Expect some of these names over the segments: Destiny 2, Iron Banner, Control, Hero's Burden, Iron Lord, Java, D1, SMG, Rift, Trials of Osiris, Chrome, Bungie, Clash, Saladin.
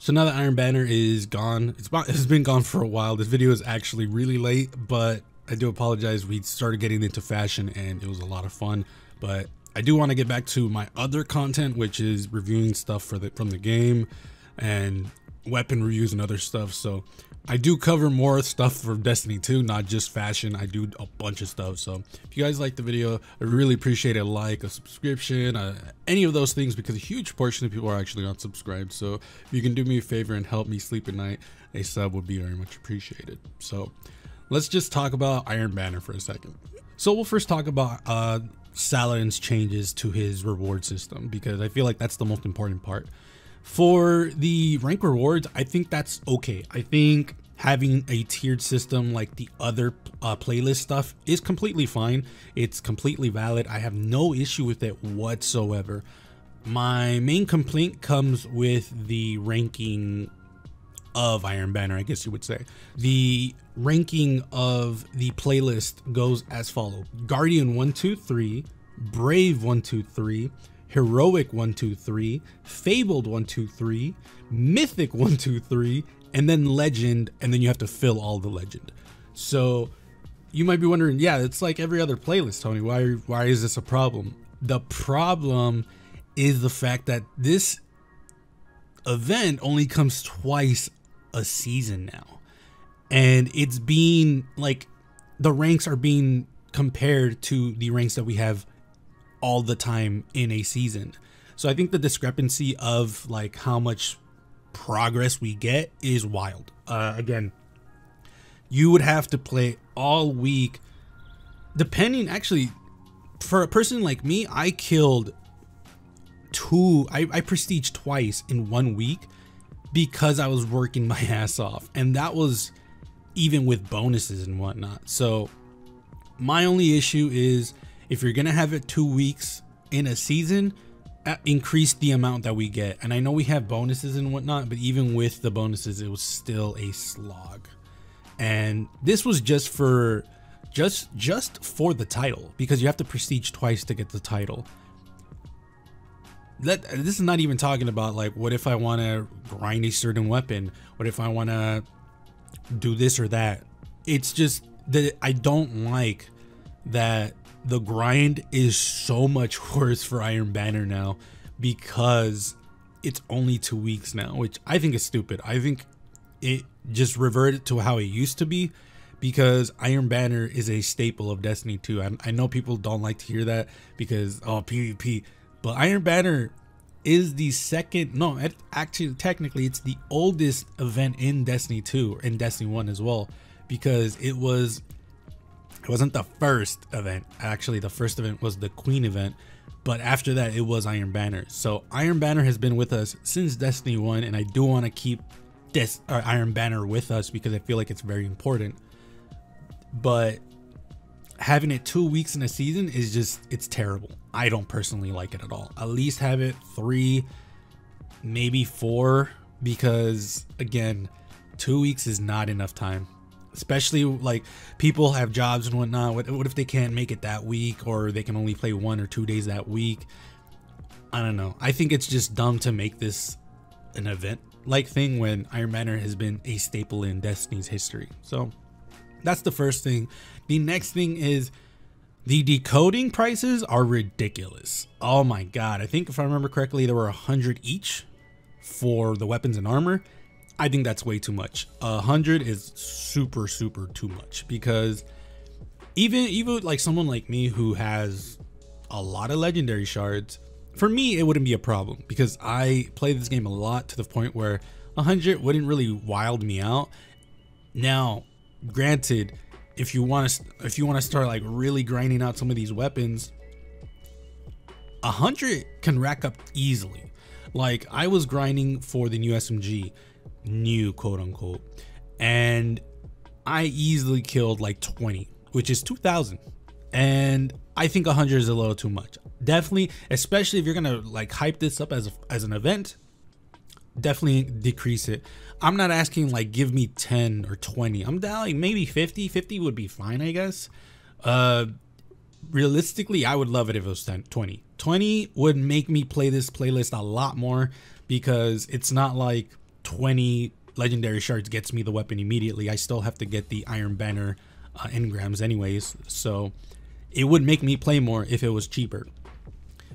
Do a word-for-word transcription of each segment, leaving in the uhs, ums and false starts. So now that Iron Banner is gone, it's, it's been gone for a while. This video is actually really late, but I do apologize. We started getting into fashion and it was a lot of fun, but I do want to get back to my other content, which is reviewing stuff for the, from the game and weapon reviews and other stuff. So I do cover more stuff for Destiny two, not just fashion. I do a bunch of stuff. So if you guys like the video, I really appreciate a like, a subscription, uh, any of those things, because a huge portion of people are actually not subscribed. So if you can do me a favor and help me sleep at night, a sub would be very much appreciated. So let's just talk about Iron Banner for a second. So we'll first talk about uh, Saladin's changes to his reward system, because I feel like that's the most important part. For the rank rewards, I think that's okay. I think having a tiered system like the other uh, playlist stuff is completely fine. It's completely valid. I have no issue with it whatsoever. My main complaint comes with the ranking of Iron Banner, I guess you would say. The ranking of the playlist goes as follows: Guardian one two three, Brave one two three, Heroic one two three, Fabled one two three, Mythic one two three, and then Legend, and then you have to fill all the Legend. So you might be wondering, yeah, it's like every other playlist, Tony. Why, why is this a problem? The problem is the fact that this event only comes twice a season now. And it's being, like, the ranks are being compared to the ranks that we have all the time in a season. So I think the discrepancy of like how much progress we get is wild. Uh, again, you would have to play all week, depending, actually, for a person like me, I killed two, I, I prestiged twice in one week because I was working my ass off. And that was even with bonuses and whatnot. So my only issue is, if you're going to have it two weeks in a season, increase the amount that we get. And I know we have bonuses and whatnot, but even with the bonuses, it was still a slog. And this was just for just just for the title, because you have to prestige twice to get the title. That, this is not even talking about like, what if I want to grind a certain weapon? What if I want to do this or that? It's just that I don't like that the grind is so much worse for Iron Banner now, because it's only two weeks now, which I think is stupid. I think it just reverted to how it used to be, because Iron Banner is a staple of Destiny two. I, I know people don't like to hear that because, oh, PvP, but Iron Banner is the second, no, actually, technically, it's the oldest event in Destiny two, and Destiny one as well, because it was... It wasn't the first event. Actually, the first event was the Queen event, but after that it was Iron Banner. So Iron Banner has been with us since Destiny one, and I do want to keep this uh, Iron Banner with us because I feel like it's very important. But having it two weeks in a season is just, it's terrible. I don't personally like it at all. At least have it three, maybe four, because again, two weeks is not enough time. Especially like people have jobs and whatnot. What, what if they can't make it that week, or they can only play one or two days that week? I don't know. I think it's just dumb to make this an event like thing when Iron Banner has been a staple in Destiny's history. So that's the first thing. The next thing is the decoding prices are ridiculous. Oh my God. I think if I remember correctly, there were a hundred each for the weapons and armor. I think that's way too much. A hundred is super, super too much, because even even like someone like me who has a lot of legendary shards, for me, it wouldn't be a problem because I play this game a lot to the point where a hundred wouldn't really wild me out. Now, granted, if you want to, if you want to start like really grinding out some of these weapons, a hundred can rack up easily. Like I was grinding for the new S M G. New, quote unquote, and I easily killed like twenty, which is two thousand, and I think one hundred is a little too much. Definitely, especially if you're gonna like hype this up as a, as an event, definitely decrease it. I'm not asking like give me ten or twenty. I'm down like maybe fifty fifty would be fine, I guess. Uh realistically, I would love it if it was ten twenty twenty would make me play this playlist a lot more, because it's not like twenty legendary shards gets me the weapon immediately. I still have to get the Iron Banner uh, engrams anyways, so it would make me play more if it was cheaper,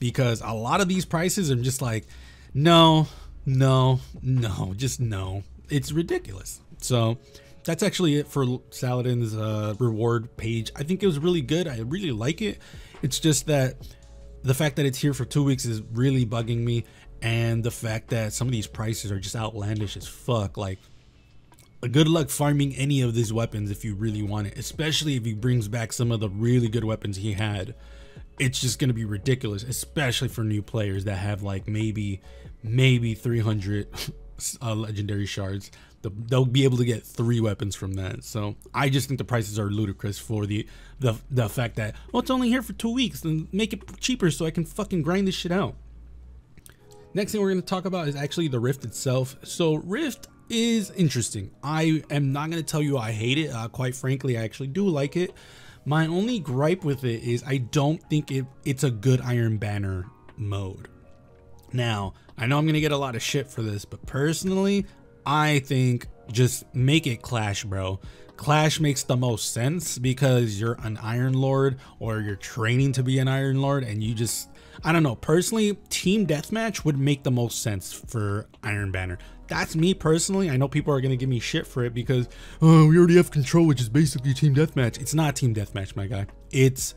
because a lot of these prices are just like, no, no, no, just no. It's ridiculous. So that's actually it for Saladin's uh, reward page. I think it was really good. I really like it. It's just that the fact that it's here for two weeks is really bugging me. And the fact that some of these prices are just outlandish as fuck. Like, good luck farming any of these weapons if you really want it, especially if he brings back some of the really good weapons he had. It's just going to be ridiculous, especially for new players that have like maybe, maybe three hundred uh, legendary shards. The, they'll be able to get three weapons from that. So I just think the prices are ludicrous for the, the, the fact that, well, it's only here for two weeks and make it cheaper so I can fucking grind this shit out. Next thing we're going to talk about is actually the Rift itself. So Rift is interesting. I am not going to tell you I hate it. Uh, quite frankly, I actually do like it. My only gripe with it is I don't think it, it's a good Iron Banner mode. Now, I know I'm going to get a lot of shit for this, but personally, I think just make it Clash, bro. Clash makes the most sense because you're an Iron Lord or you're training to be an Iron Lord, and you just, I don't know. Personally, team deathmatch would make the most sense for Iron Banner. That's me personally. I know people are going to give me shit for it because, oh, we already have Control, which is basically team deathmatch. It's not team deathmatch, my guy. It's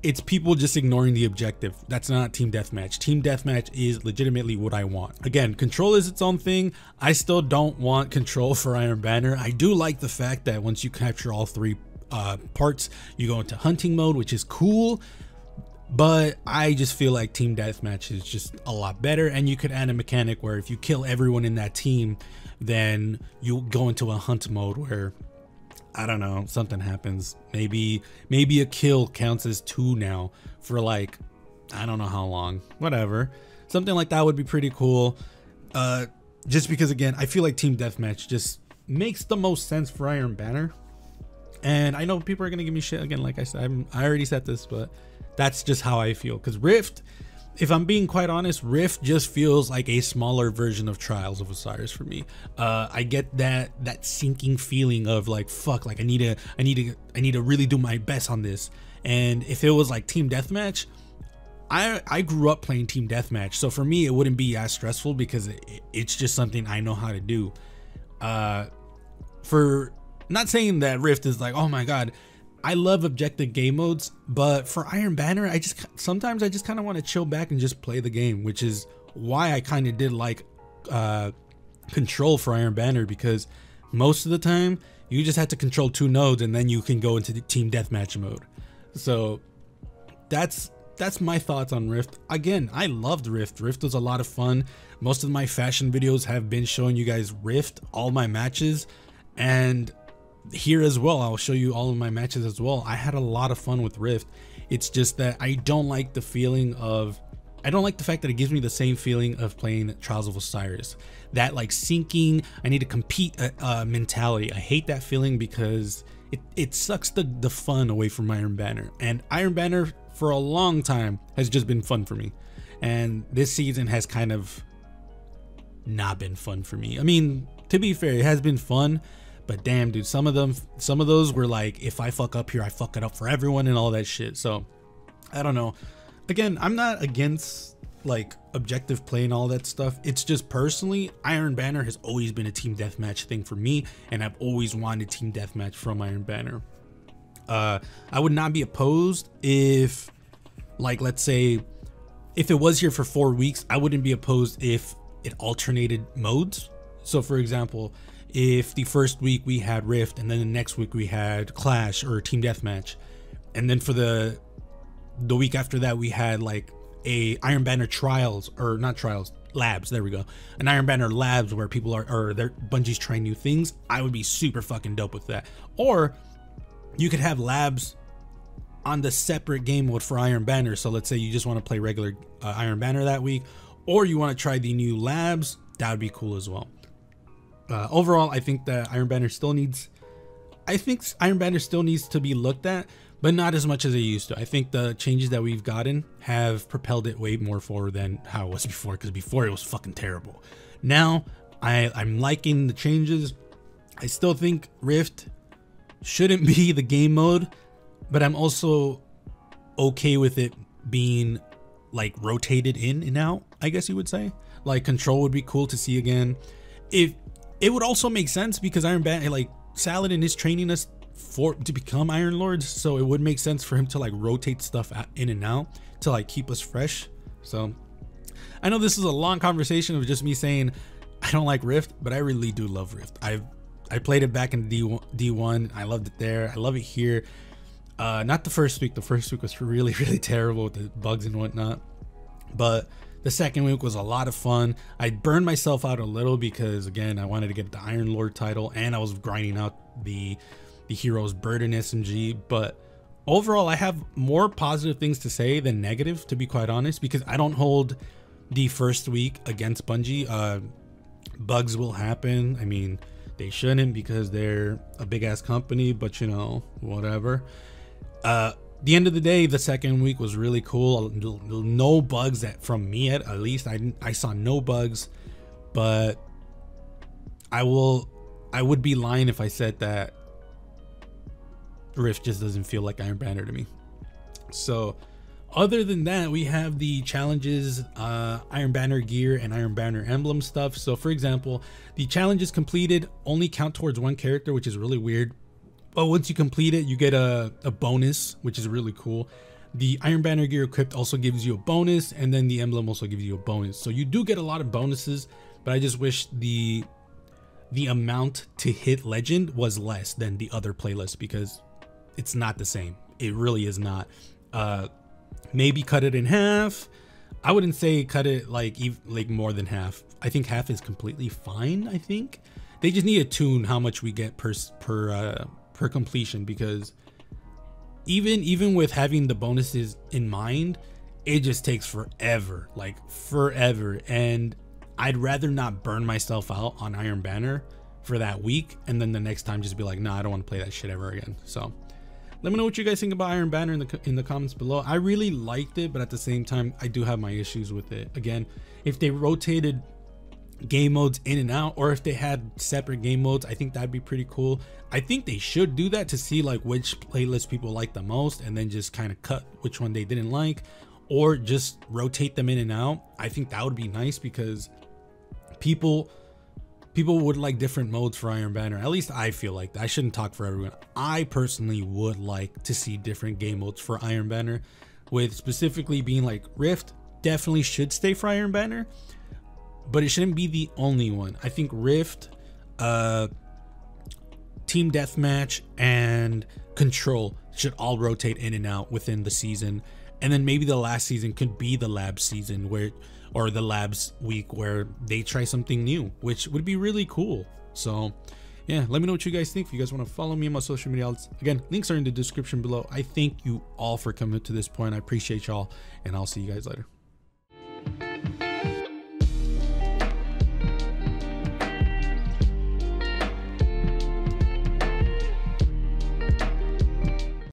it's people just ignoring the objective. That's not team deathmatch. Team deathmatch is legitimately what I want. Again, Control is its own thing. I still don't want Control for Iron Banner. I do like the fact that once you capture all three uh, parts, you go into hunting mode, which is cool. But I just feel like team deathmatch is just a lot better, and you could add a mechanic where if you kill everyone in that team, then you go into a hunt mode where, I don't know, something happens. Maybe maybe a kill counts as two now for like, I don't know how long, whatever. Something like that would be pretty cool. Uh, just because, again, I feel like team deathmatch just makes the most sense for Iron Banner. And I know people are going to give me shit again. Like I said, I'm, I already said this, but that's just how I feel. Because Rift, if I'm being quite honest, Rift just feels like a smaller version of Trials of Osiris for me. Uh, I get that that sinking feeling of like, fuck, like I need to, I need to, I need to really do my best on this. And if it was like team deathmatch, I I grew up playing team deathmatch, so for me it wouldn't be as stressful because it, it's just something I know how to do. Uh, for not saying that Rift is like, oh my god, I love objective game modes, but for Iron Banner, I just sometimes I just kind of want to chill back and just play the game, which is why I kind of did like uh, Control for Iron Banner, because most of the time you just have to control two nodes and then you can go into the team deathmatch mode. So that's that's my thoughts on Rift. Again, I loved Rift. Rift was a lot of fun. Most of my fashion videos have been showing you guys Rift, all my matches, and here as well I'll show you all of my matches as well. I had a lot of fun with Rift. It's just that I don't like the feeling of, I don't like the fact that it gives me the same feeling of playing Trials of Osiris, that like sinking, I need to compete uh, uh, mentality. I hate that feeling because it, it sucks the, the fun away from Iron Banner, and Iron Banner for a long time has just been fun for me, and this season has kind of not been fun for me. I mean, to be fair, it has been fun, but damn, dude, some of them, some of those were like, if I fuck up here, I fuck it up for everyone and all that shit. So I don't know. Again, I'm not against like objective play and all that stuff. It's just personally, Iron Banner has always been a team deathmatch thing for me, and I've always wanted team deathmatch from Iron Banner. Uh, I would not be opposed if, like, let's say, if it was here for four weeks, I wouldn't be opposed if it alternated modes. So for example, if the first week we had Rift and then the next week we had Clash or team deathmatch, and then for the the week after that we had like a Iron Banner trials, or not trials, labs, there we go, an Iron Banner labs where people are, or their Bungie's trying new things, I would be super fucking dope with that. Or you could have labs on the separate game mode for Iron Banner. So let's say you just want to play regular uh, Iron Banner that week, or you want to try the new labs, that would be cool as well. Uh, overall, I think that Iron Banner still needs, I think Iron Banner still needs to be looked at, but not as much as it used to. I think the changes that we've gotten have propelled it way more forward than how it was before, because before it was fucking terrible. Now, I, I'm liking the changes. I still think Rift shouldn't be the game mode, but I'm also okay with it being like rotated in and out, I guess you would say. Like Control would be cool to see again. If it would also make sense because Iron Banner, like Saladin is training us for to become Iron Lords, so it would make sense for him to like rotate stuff in and out to like keep us fresh. So I know this is a long conversation of just me saying I don't like Rift, but I really do love Rift. I've I played it back in D one. I loved it there. I love it here. Uh, not the first week. The first week was really, really terrible with the bugs and whatnot. But the second week was a lot of fun. I burned myself out a little because, again, I wanted to get the Iron Lord title. And I was grinding out the, the Hero's Burden S M G. But overall, I have more positive things to say than negative, to be quite honest. Because I don't hold the first week against Bungie. Uh, bugs will happen. I mean, they shouldn't because they're a big ass company, but you know, whatever. Uh, the end of the day, the second week was really cool. No bugs that from me at, at least I, I saw no bugs, but I will, I would be lying if I said that Rift just doesn't feel like Iron Banner to me. So other than that, we have the challenges, uh, Iron Banner gear and Iron Banner emblem stuff. So for example, the challenges completed only count towards one character, which is really weird. But once you complete it, you get a, a bonus, which is really cool. The Iron Banner gear equipped also gives you a bonus, and then the emblem also gives you a bonus. So you do get a lot of bonuses, but I just wish the, the amount to hit legend was less than the other playlist because it's not the same. It really is not. Uh, Maybe cut it in half. I wouldn't say cut it like ev like more than half. I think half is completely fine. I think they just need to tune how much we get per per uh, per completion, because even even with having the bonuses in mind, it just takes forever, like forever. And I'd rather not burn myself out on Iron Banner for that week, and then the next time just be like, nah, I don't want to play that shit ever again. So let me know what you guys think about Iron Banner in the, in the comments below. I really liked it, but at the same time, I do have my issues with it. Again, if they rotated game modes in and out, or if they had separate game modes, I think that'd be pretty cool. I think they should do that to see like which playlists people like the most, and then just kind of cut which one they didn't like, or just rotate them in and out. I think that would be nice because people... People would like different modes for Iron Banner. At least I feel like that. I shouldn't talk for everyone. I personally would like to see different game modes for Iron Banner, with specifically being like Rift definitely should stay for Iron Banner, but it shouldn't be the only one. I think Rift, uh, Team Deathmatch, and Control should all rotate in and out within the season. And then maybe the last season could be the lab season where... or the labs week where they try something new, which would be really cool. So yeah, let me know what you guys think. If you guys want to follow me on my social media outlets, again, links are in the description below. I thank you all for coming to this point. I appreciate y'all, and I'll see you guys later.